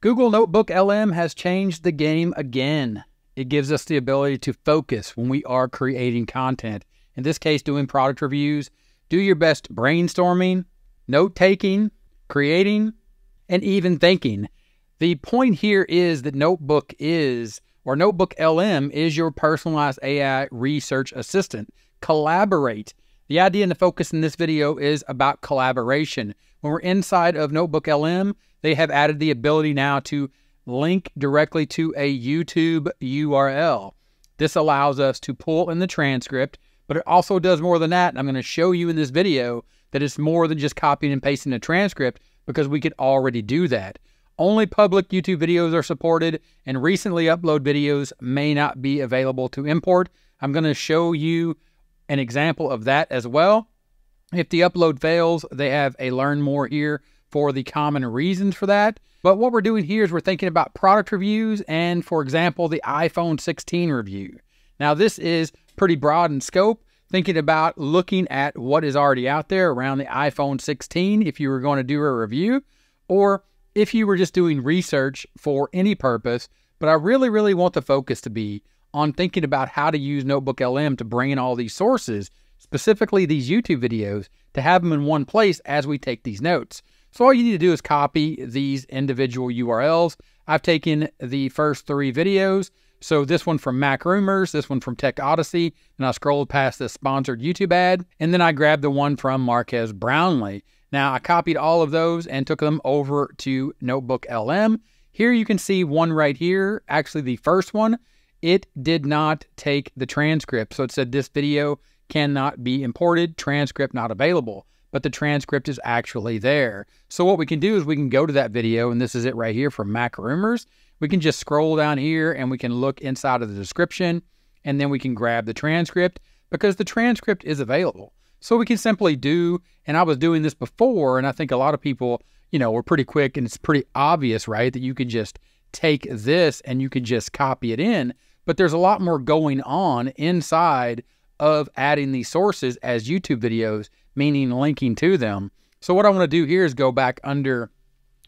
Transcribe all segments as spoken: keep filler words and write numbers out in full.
Google Notebook L M has changed the game again. It gives us the ability to focus when we are creating content. In this case, doing product reviews. Do your best brainstorming, note-taking, creating, and even thinking. The point here is that Notebook is, or Notebook L M is your personalized A I research assistant. Collaborate. The idea and the focus in this video is about collaboration. When we're inside of Notebook L M, they have added the ability now to link directly to a YouTube U R L. This allows us to pull in the transcript, but it also does more than that. And I'm going to show you in this video that it's more than just copying and pasting a transcript, because we could already do that. Only public YouTube videos are supported, and recently uploaded videos may not be available to import. I'm going to show you an example of that as well. If the upload fails, they have a learn more here for the common reasons for that. But what we're doing here is we're thinking about product reviews and, for example, the iPhone sixteen review. Now, this is pretty broad in scope, thinking about looking at what is already out there around the iPhone sixteen if you were going to do a review, or if you were just doing research for any purpose. But I really, really want the focus to be on thinking about how to use Notebook L M to bring in all these sources, specifically these YouTube videos, to have them in one place as we take these notes. So all you need to do is copy these individual U R Ls. I've taken the first three videos. So this one from Mac Rumors, this one from Tech Odyssey, and I scrolled past this sponsored YouTube ad, and then I grabbed the one from Marques Brownlee. Now I copied all of those and took them over to Notebook L M. Here you can see one right here, actually the first one. It did not take the transcript. So it said this video cannot be imported, transcript not available, but the transcript is actually there. So what we can do is we can go to that video, and this is it right here from Mac Rumors. We can just scroll down here and we can look inside of the description, and then we can grab the transcript because the transcript is available. So we can simply do, and I was doing this before, and I think a lot of people, you know, were pretty quick, and it's pretty obvious, right, that you could just take this and you could just copy it in. But there's a lot more going on inside of adding these sources as YouTube videos, meaning linking to them. So what I want to do here is go back under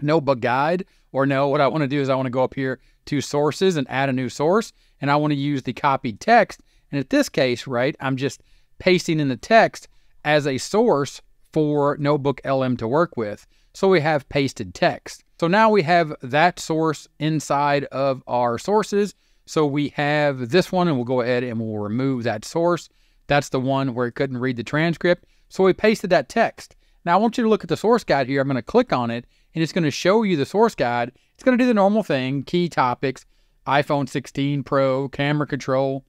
Notebook Guide, or no, what I want to do is I want to go up here to Sources and add a new source, and I want to use the copied text. And in this case, right, I'm just pasting in the text as a source for Notebook L M to work with. So we have pasted text. So now we have that source inside of our sources. So we have this one, and we'll go ahead and we'll remove that source. That's the one where it couldn't read the transcript. So we pasted that text. Now I want you to look at the source guide here. I'm going to click on it, and it's going to show you the source guide. It's going to do the normal thing, key topics, iPhone sixteen Pro, camera control,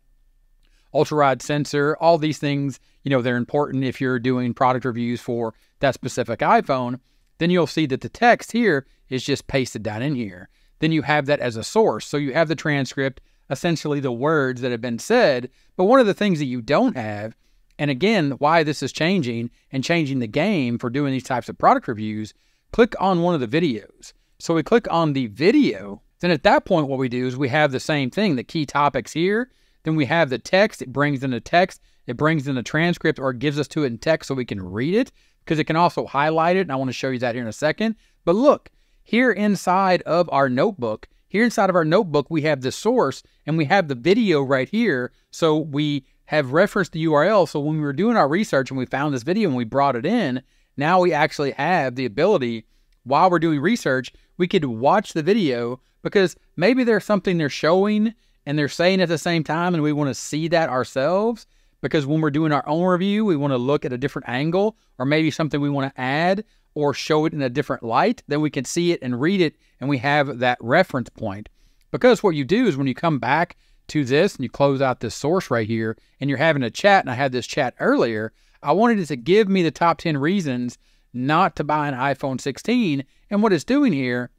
ultra-wide sensor, all these things, you know, they're important if you're doing product reviews for that specific iPhone. Then you'll see that the text here is just pasted down in here. Then you have that as a source. So you have the transcript, essentially the words that have been said. But one of the things that you don't have, and again, why this is changing and changing the game for doing these types of product reviews, click on one of the videos. So we click on the video. Then at that point, what we do is we have the same thing, the key topics here. Then we have the text. It brings in the text. It brings in the transcript, or it gives us to it in text so we can read it, because it can also highlight it. And I want to show you that here in a second. But look, here inside of our notebook, here inside of our notebook, we have the source and we have the video right here. So we have referenced the U R L. So when we were doing our research and we found this video and we brought it in, now we actually have the ability, while we're doing research, we could watch the video, because maybe there's something they're showing and they're saying at the same time, and we want to see that ourselves, because when we're doing our own review, we want to look at a different angle, or maybe something we want to add or show it in a different light. Then we can see it and read it, and we have that reference point. Because what you do is when you come back to this and you close out this source right here and you're having a chat, and I had this chat earlier, I wanted it to give me the top ten reasons not to buy an iPhone sixteen. And what it's doing here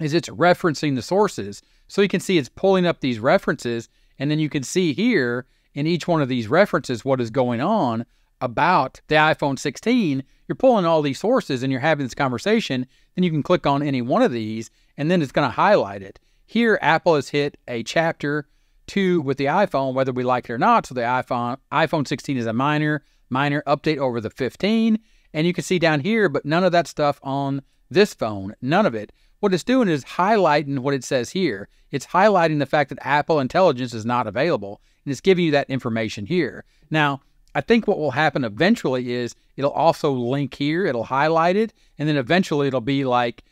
is it's referencing the sources. So you can see it's pulling up these references, and then you can see here in each one of these references what is going on about the iPhone sixteen. You're pulling all these sources and you're having this conversation. Then you can click on any one of these, and then it's going to highlight it. Here, Apple has hit a chapter two with the iPhone, whether we like it or not. So the iPhone, iPhone sixteen is a minor, minor update over the fifteen. And you can see down here, but none of that stuff on this phone, none of it. What it's doing is highlighting what it says here. It's highlighting the fact that Apple Intelligence is not available, and it's giving you that information here. Now, I think what will happen eventually is it'll also link here, it'll highlight it, and then eventually it'll be like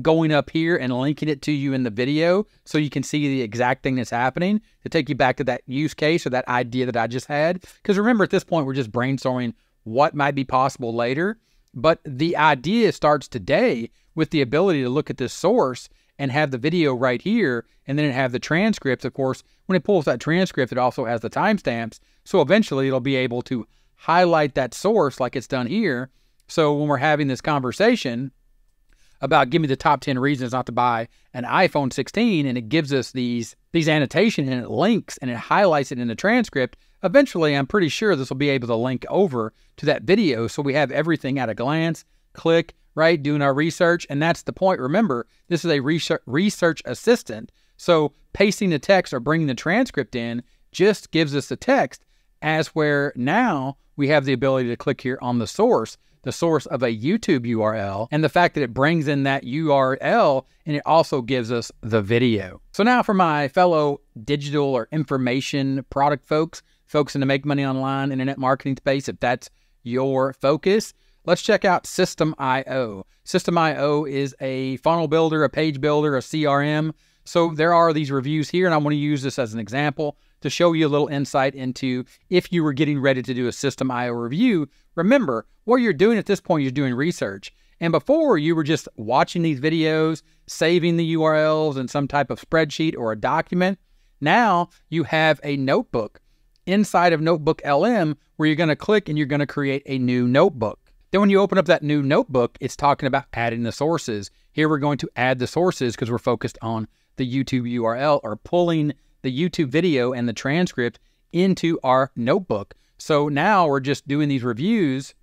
going up here and linking it to you in the video so you can see the exact thing that's happening to take you back to that use case or that idea that I just had. Because remember, at this point, we're just brainstorming what might be possible later. But the idea starts today with the ability to look at this source and have the video right here, and then have the transcripts. Of course, when it pulls that transcript, it also has the timestamps. So eventually it'll be able to highlight that source like it's done here. So when we're having this conversation about give me the top ten reasons not to buy an iPhone sixteen, and it gives us these, these annotations, and it links and it highlights it in the transcript, eventually I'm pretty sure this will be able to link over to that video. So we have everything at a glance, click, right, doing our research. And that's the point. Remember, this is a research, research assistant. So pasting the text or bringing the transcript in just gives us the text, as where now we have the ability to click here on the source, the source of a YouTube U R L, and the fact that it brings in that U R L, and it also gives us the video. So now for my fellow digital or information product folks, folks in the make money online internet marketing space, if that's your focus, let's check out System dot I O. System dot I O is a funnel builder, a page builder, a C R M. So there are these reviews here, and I want to use this as an example to show you a little insight into if you were getting ready to do a System dot I O review. Remember, what you're doing at this point, you're doing research. And before, you were just watching these videos, saving the U R Ls in some type of spreadsheet or a document. Now you have a notebook inside of Notebook L M where you're going to click and you're going to create a new notebook. Then when you open up that new notebook, it's talking about adding the sources. Here we're going to add the sources because we're focused on the YouTube U R L, or pulling the YouTube video and the transcript into our notebook. So now we're just doing these reviews.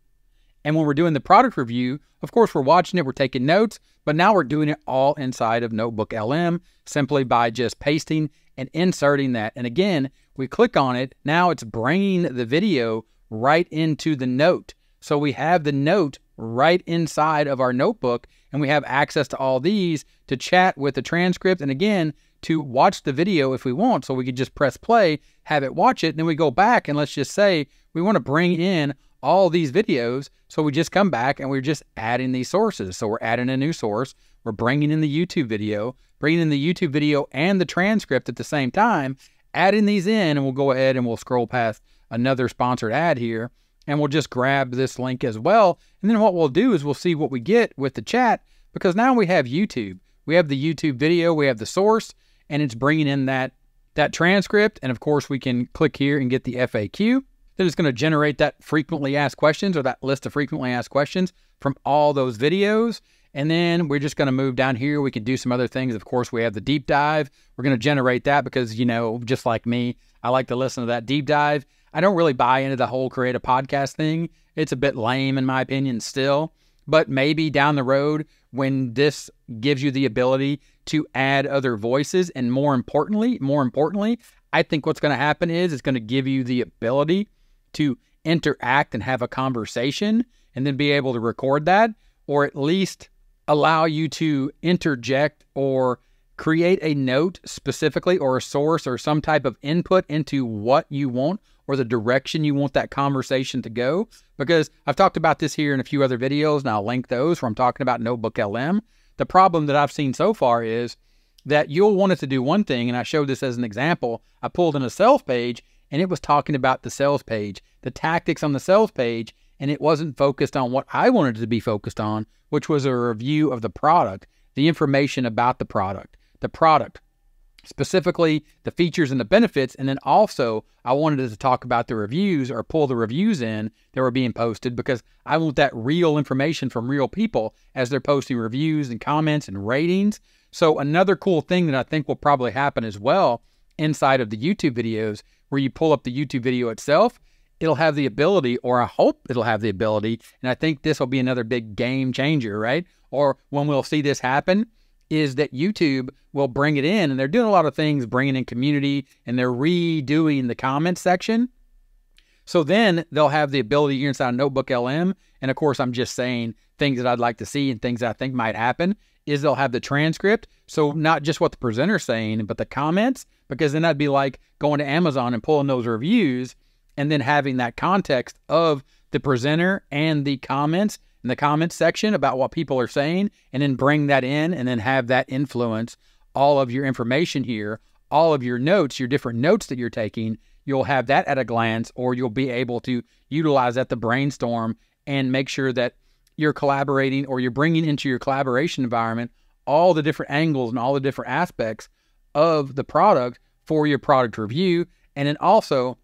And when we're doing the product review, of course, we're watching it, we're taking notes, but now we're doing it all inside of Notebook L M simply by just pasting and inserting that. And again, we click on it. Now it's bringing the video right into the note. So we have the note right inside of our notebook, and we have access to all these to chat with the transcript. And again, to watch the video if we want. So we could just press play, have it watch it. And then we go back, and let's just say we want to bring in all these videos. So we just come back and we're just adding these sources. So we're adding a new source. We're bringing in the YouTube video, bringing in the YouTube video and the transcript at the same time, adding these in, and we'll go ahead and we'll scroll past another sponsored ad here. And we'll just grab this link as well. And then what we'll do is we'll see what we get with the chat, because now we have YouTube. We have the YouTube video, we have the source, and it's bringing in that, that transcript. And of course, we can click here and get the F A Q. Then it's going to generate that frequently asked questions, or that list of frequently asked questions from all those videos. And then we're just going to move down here. We can do some other things. Of course, we have the deep dive. We're going to generate that because, you know, just like me, I like to listen to that deep dive. I don't really buy into the whole create a podcast thing. It's a bit lame in my opinion still, but maybe down the road when this gives you the ability to add other voices, and more importantly, more importantly, I think what's going to happen is it's going to give you the ability to interact and have a conversation and then be able to record that, or at least allow you to interject or create a note specifically, or a source, or some type of input into what you want, or the direction you want that conversation to go. Because I've talked about this here in a few other videos, and I'll link those where I'm talking about Notebook L M. The problem that I've seen so far is that you'll want it to do one thing, and I showed this as an example. I pulled in a sales page, and it was talking about the sales page, the tactics on the sales page, and it wasn't focused on what I wanted it to be focused on, which was a review of the product, the information about the product, the product, specifically the features and the benefits. And then also I wanted to talk about the reviews, or pull the reviews in that were being posted, because I want that real information from real people as they're posting reviews and comments and ratings. So another cool thing that I think will probably happen as well inside of the YouTube videos, where you pull up the YouTube video itself, it'll have the ability, or I hope it'll have the ability, and I think this will be another big game changer, right? Or when we'll see this happen, is that YouTube will bring it in, and they're doing a lot of things, bringing in community, and they're redoing the comment section. So then they'll have the ability here inside Notebook L M. And of course, I'm just saying things that I'd like to see and things I think might happen is they'll have the transcript. So not just what the presenter's saying, but the comments, because then I'd be like going to Amazon and pulling those reviews and then having that context of the presenter and the comments in the comments section about what people are saying, and then bring that in and then have that influence all of your information here, all of your notes, your different notes that you're taking. You'll have that at a glance, or you'll be able to utilize that to brainstorm and make sure that you're collaborating, or you're bringing into your collaboration environment all the different angles and all the different aspects of the product for your product review. And then also,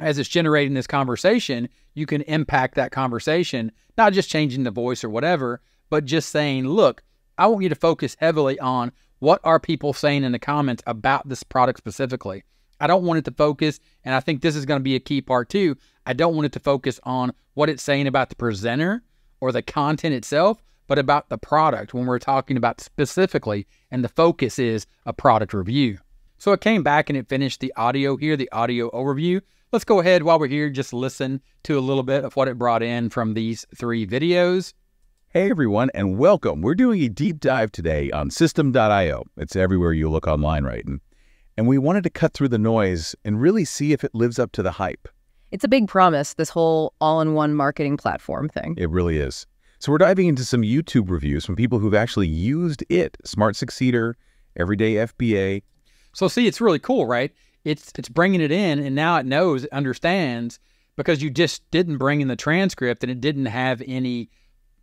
as it's generating this conversation, you can impact that conversation, not just changing the voice or whatever, but just saying, look, I want you to focus heavily on what are people saying in the comments about this product specifically. I don't want it to focus, and I think this is going to be a key part too, I don't want it to focus on what it's saying about the presenter or the content itself, but about the product when we're talking about specifically, and the focus is a product review. So it came back and it finished the audio here, the audio overview. Let's go ahead while we're here, just listen to a little bit of what it brought in from these three videos. Hey everyone, and welcome. We're doing a deep dive today on System dot I O. It's everywhere you look online, right? And, and we wanted to cut through the noise and really see if it lives up to the hype. It's a big promise, this whole all-in-one marketing platform thing. It really is. So we're diving into some YouTube reviews from people who've actually used it. Smart Succeeder, Everyday F B A. So see, it's really cool, right? It's, it's bringing it in, and now it knows, it understands, because you just didn't bring in the transcript, and it didn't have any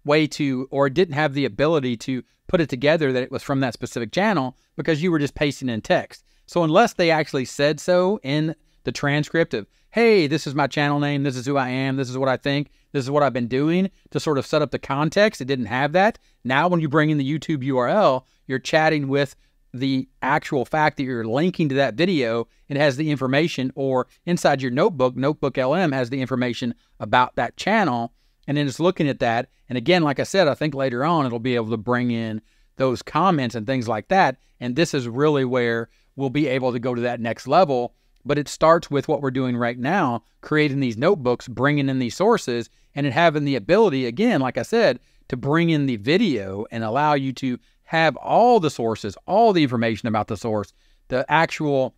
way to, or it didn't have the ability to put it together that it was from that specific channel, because you were just pasting in text. So unless they actually said so in the transcript of, hey, this is my channel name, this is who I am, this is what I think, this is what I've been doing, to sort of set up the context, it didn't have that. Now when you bring in the YouTube U R L, you're chatting with the actual fact that you're linking to that video, it has the information, or inside your notebook, Notebook L M has the information about that channel, and then it's looking at that. And again, like I said, I think later on it'll be able to bring in those comments and things like that, and this is really where we'll be able to go to that next level. But it starts with what we're doing right now, creating these notebooks, bringing in these sources, and then having the ability, again, like I said, to bring in the video and allow you to have all the sources, all the information about the source. The actual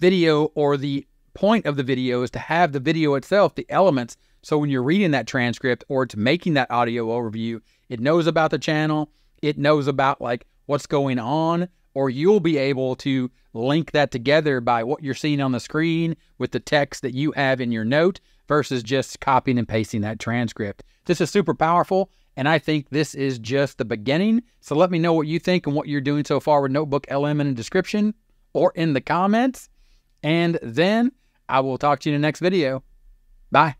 video, or the point of the video, is to have the video itself, the elements, so when you're reading that transcript, or it's making that audio overview, it knows about the channel, it knows about like what's going on, or you'll be able to link that together by what you're seeing on the screen with the text that you have in your note versus just copying and pasting that transcript. This is super powerful, and I think this is just the beginning. So let me know what you think and what you're doing so far with Notebook L M in the description or in the comments. And then I will talk to you in the next video. Bye.